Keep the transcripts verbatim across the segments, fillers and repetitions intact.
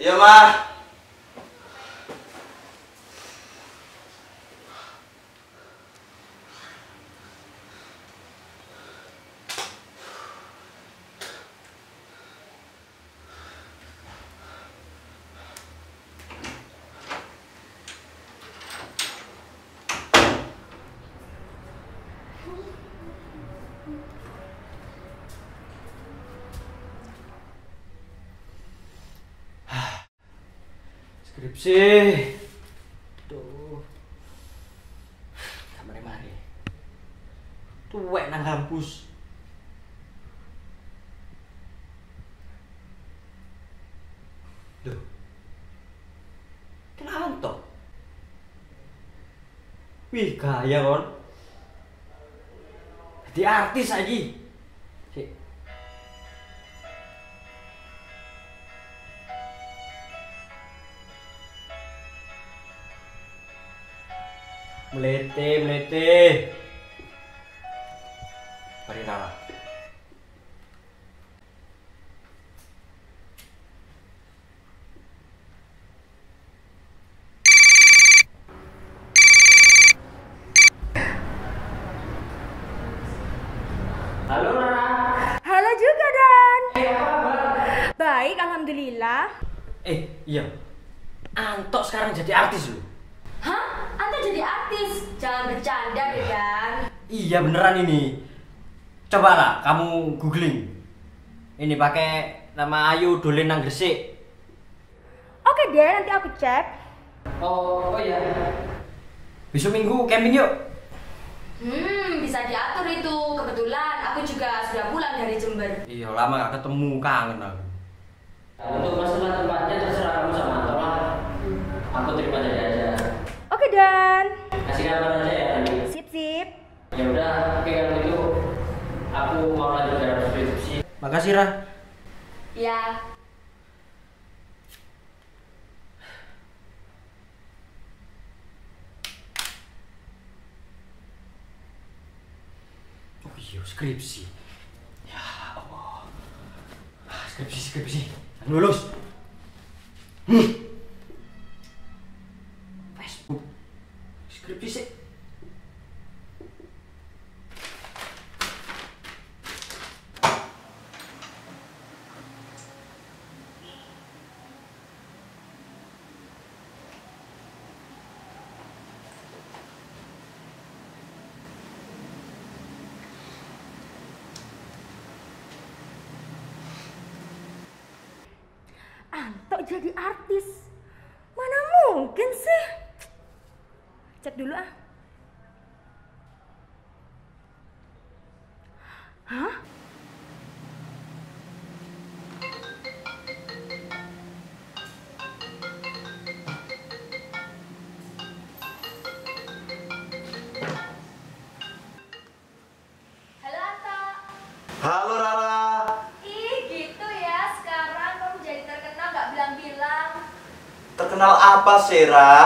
Iya, Ma. Skripsi. Duh. Kamare mari. Tuwek nang kampus. Duh. Kenapa anto? Wih, gaya kon. Jadi artis lagi. Melete, melete. Mari nama. Halo Nana. Halo juga Dan. Eh, apa kabar? Baik, alhamdulillah. Eh, iya. Anto sekarang jadi artis loh. Jadi artis, jangan bercanda deh Dan. Iya beneran ini. Cobalah kamu googling. Ini pakai nama Ayu Dolenang Gresik. Oke deh, nanti aku cek. Oh, oh iya. Besok Minggu camping yuk. Hmm, bisa diatur itu. Kebetulan aku juga sudah pulang dari Jember. Iya, lama gak ketemu, kangen aku. Untuk masalah tempatnya terserah kamu sama Antola. Aku terima jadi aja. Oke Dan, kasih kabar aja ya. Sip sip. Ya udah, oke kalau itu aku mau lanjut dalam skripsi. Makasih Ra. Ya. Oh iya skripsi. Ya Allah. Skripsi skripsi. Lulus. Hmm. Skripsi. Anto jadi artis. Mana mungkin sih? Cek dulu ah. Hah? Halo Anto. Halo Rara. Ih gitu ya, sekarang kamu jadi terkenal gak bilang-bilang. Terkenal apa sih Ra?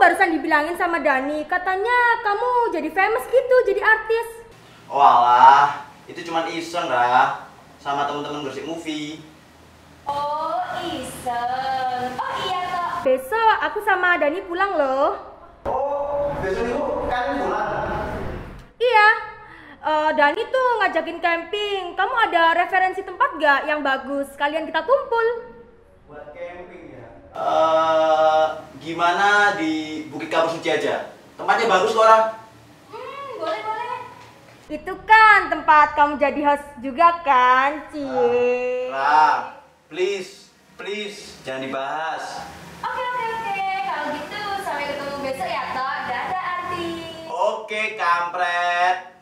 Barusan dibilangin sama Dani, katanya kamu jadi famous gitu, jadi artis. Walah, itu cuma iseng Ra, sama temen-temen Gresik Movie. Oh iseng, oh iya toh. Besok aku sama Dani pulang loh. Oh, besok Dani tuh ngajakin camping. Kamu ada referensi tempat gak yang bagus? Sekalian kita kumpul. Buat camping ya? Uh, gimana di Bukit Kapur Suci aja? Tempatnya bagus kok orang. Hmm, boleh boleh. Itu kan tempat kamu jadi host juga kan, Cie. Lah, lah, please, please jangan dibahas. Oke oke oke. Kalau gitu sampai ketemu besok ya toh. Dadah Arti. Oke, kampret.